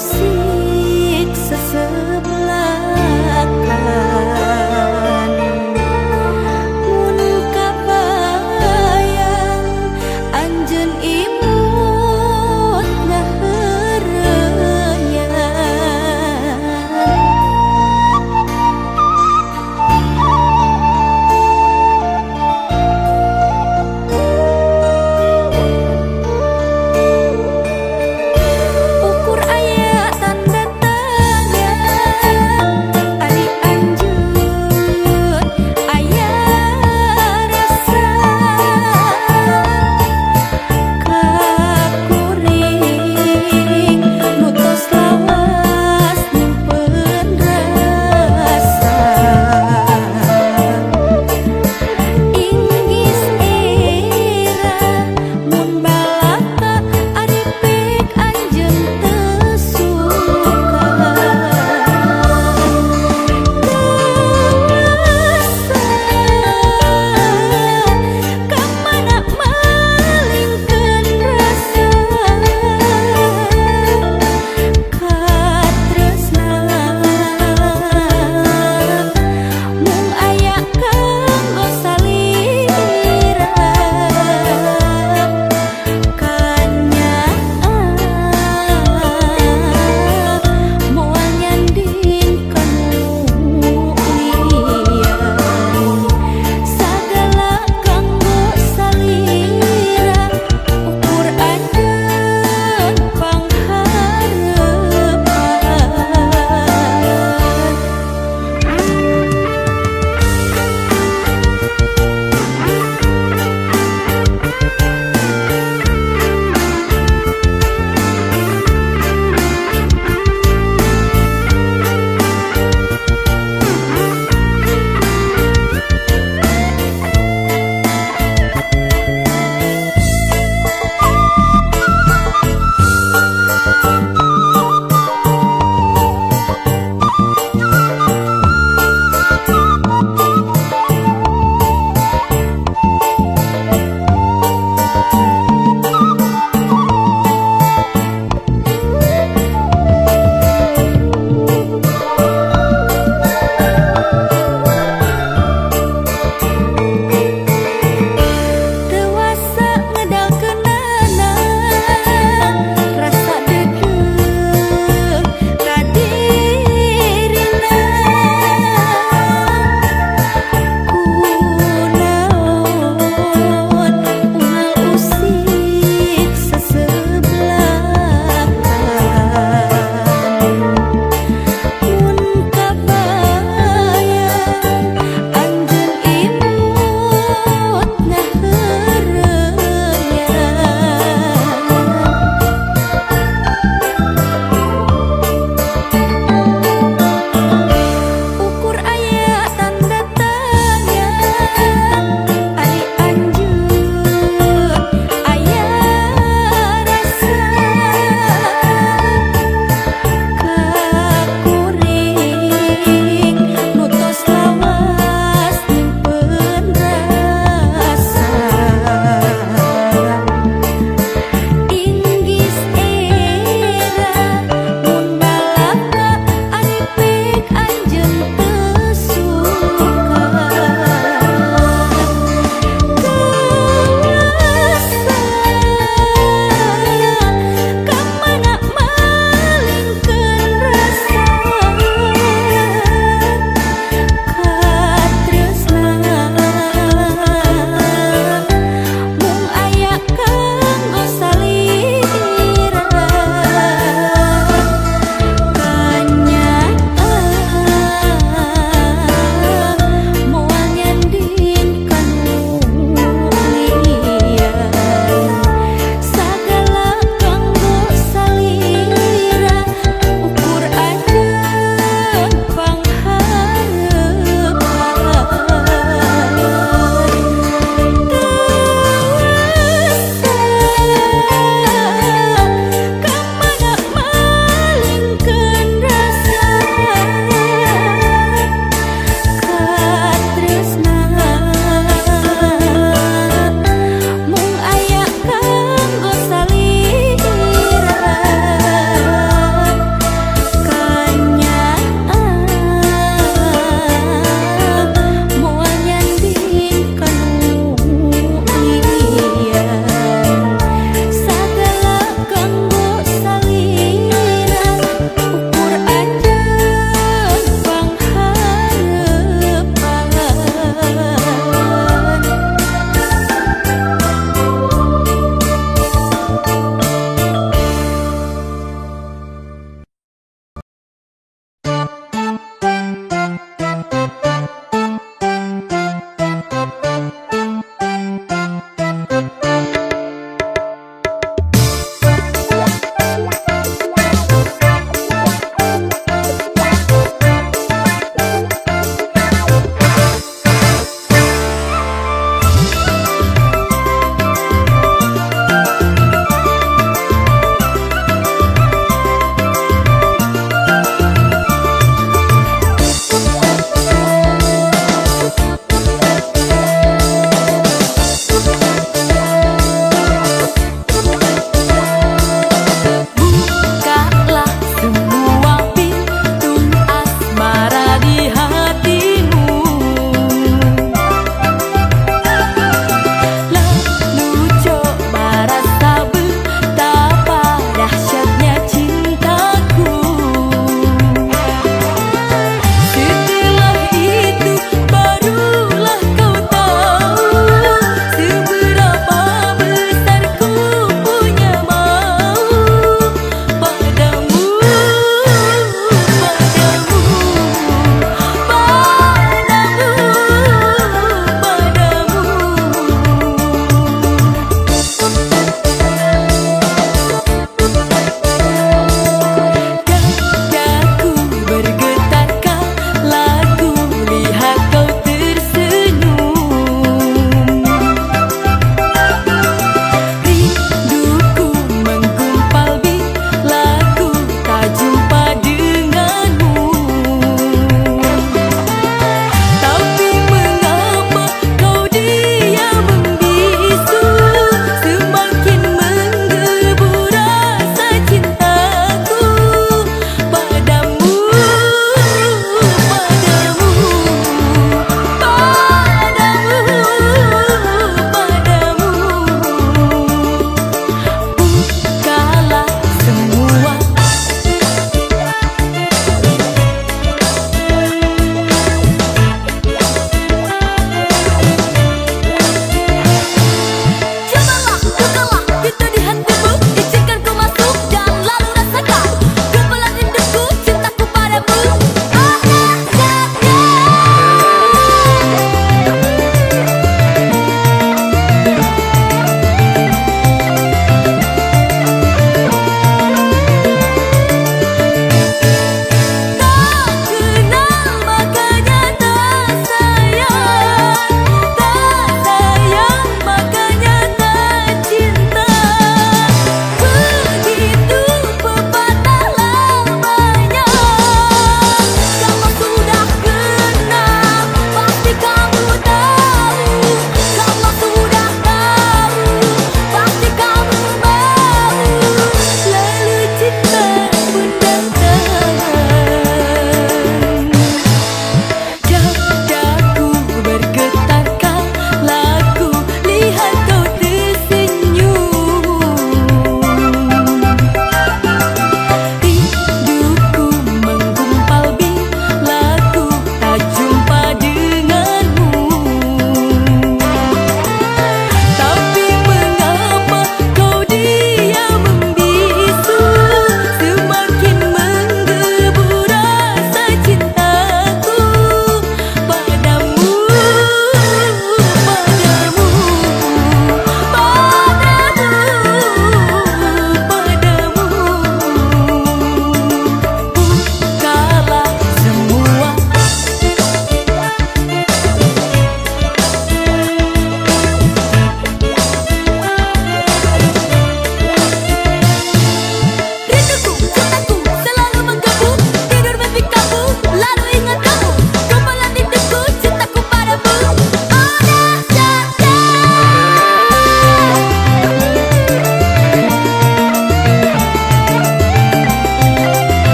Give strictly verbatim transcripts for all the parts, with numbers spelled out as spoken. musik sesebelakan, mun kabayang anjeun imutna heureungan. Ukur aya tanda tanya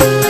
Berilah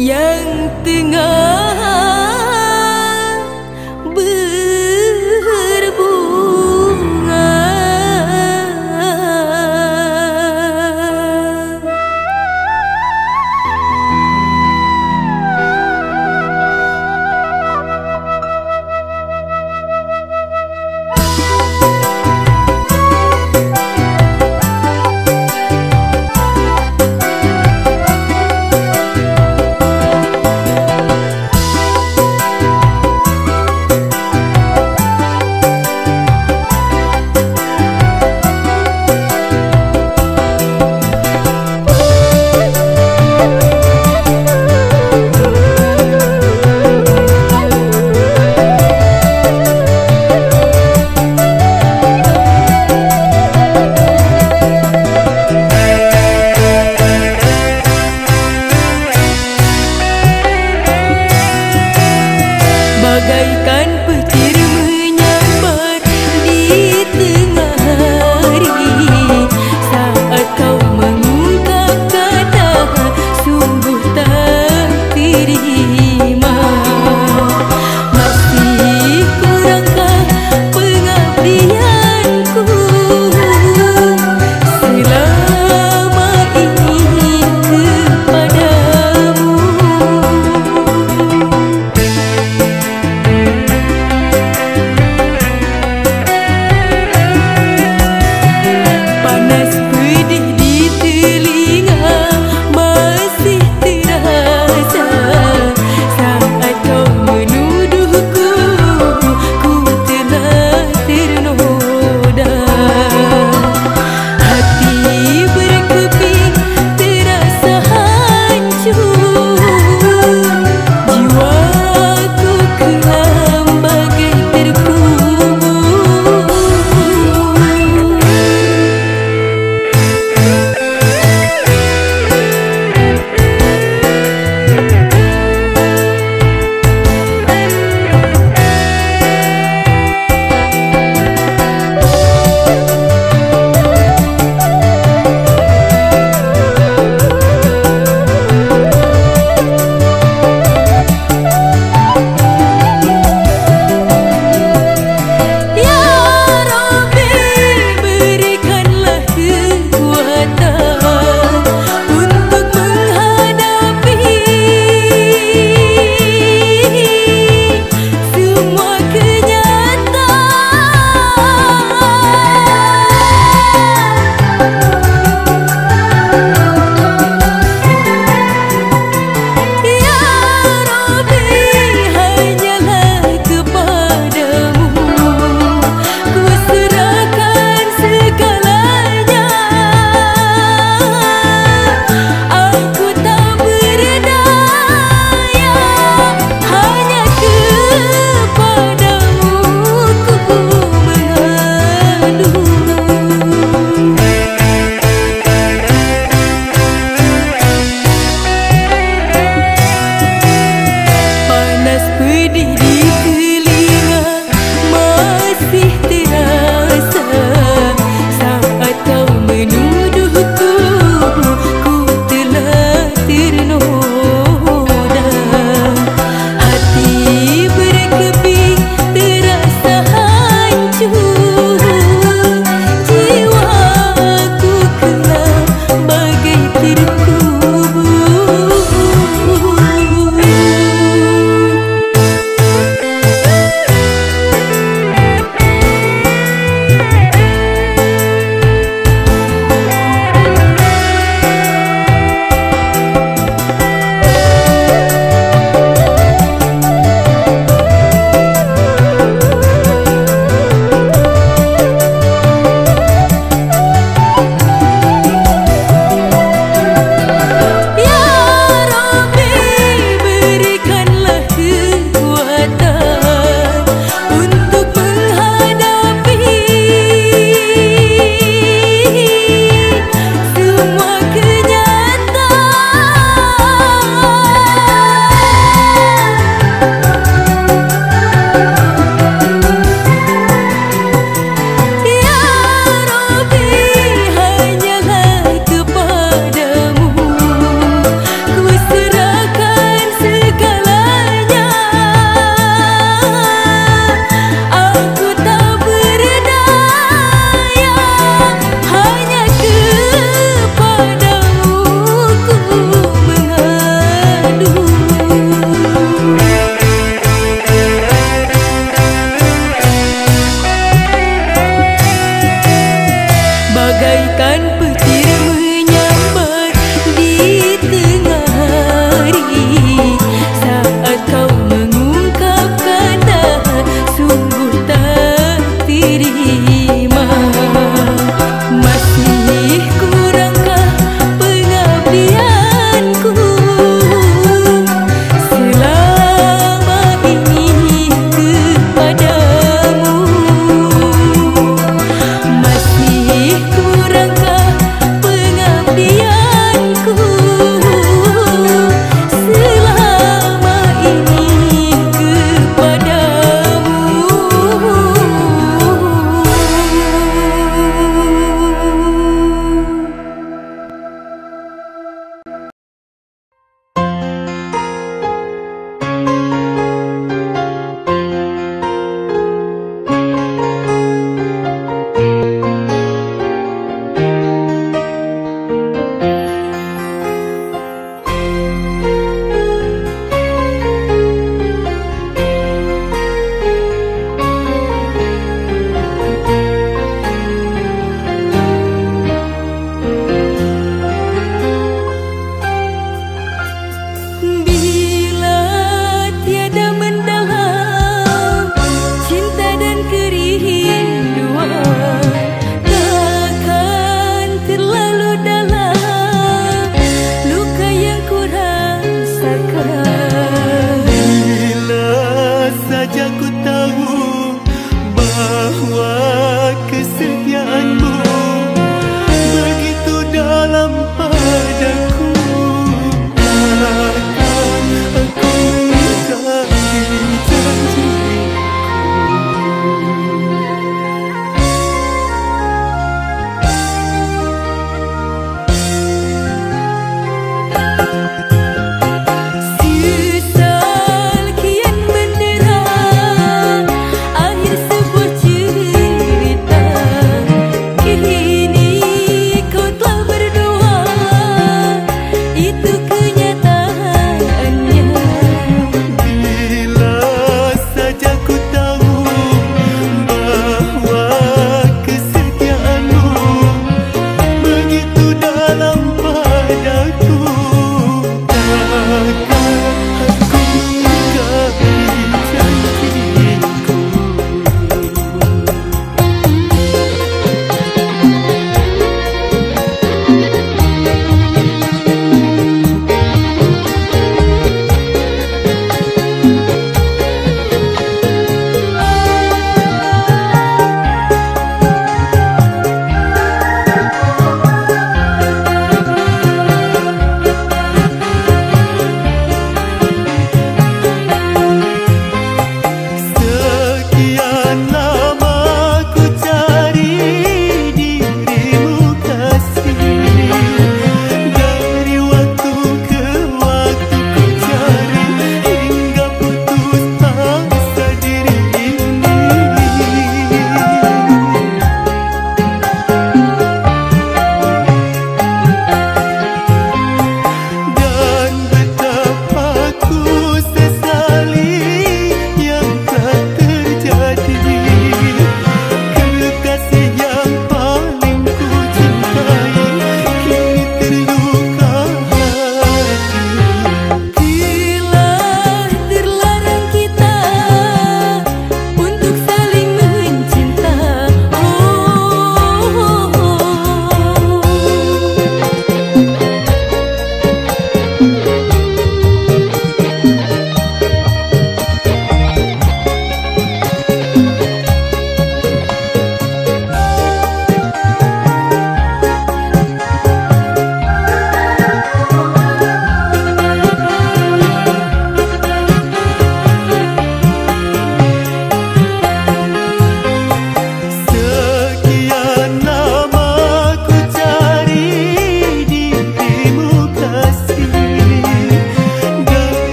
yang tengah